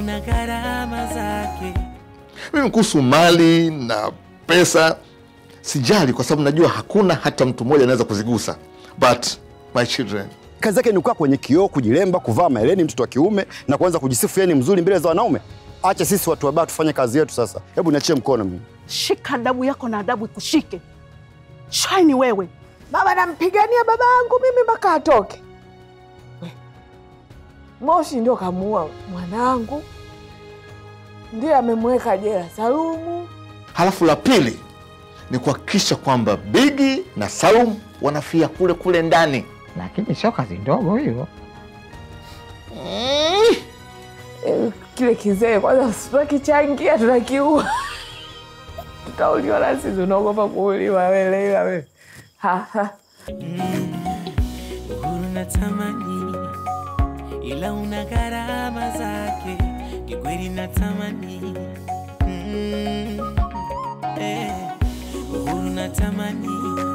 Una gharama zake. Mimi kuhusu mali na pesa sijali kwa sababu najua hakuna hata mtu mmoja anaweza kuzigusa. But my children, kazi yake ni kukaa kwenye kioo, kujilemba, kuvaa maeleni mtoto wa kiume na kuanza kujisifu yeye ni mzuri mbele za wanaume. Acha sisi watu wabaya tufanye kazi yetu sasa. Hebu niachie mkono mimi. Shika adabu yako na adabu ikushike. Shine wewe. Baba nampigania babangu mimi mpaka atoke. Moshi ndio kamuua mwanangu, ndiye amemweka jela Salumu. Halafu la pili ni kuhakikisha kwamba Bigi na Salumu wanafia kule kule ndani. Lakini sio kazi ndogo hiyo. Kile kizee kwanza tunakichangia tunakiua. Tutauliwa na sisi, unaogopa kuuliwa wewe. Ila una gharama zake, kikweli natamani. Uhuru natamani.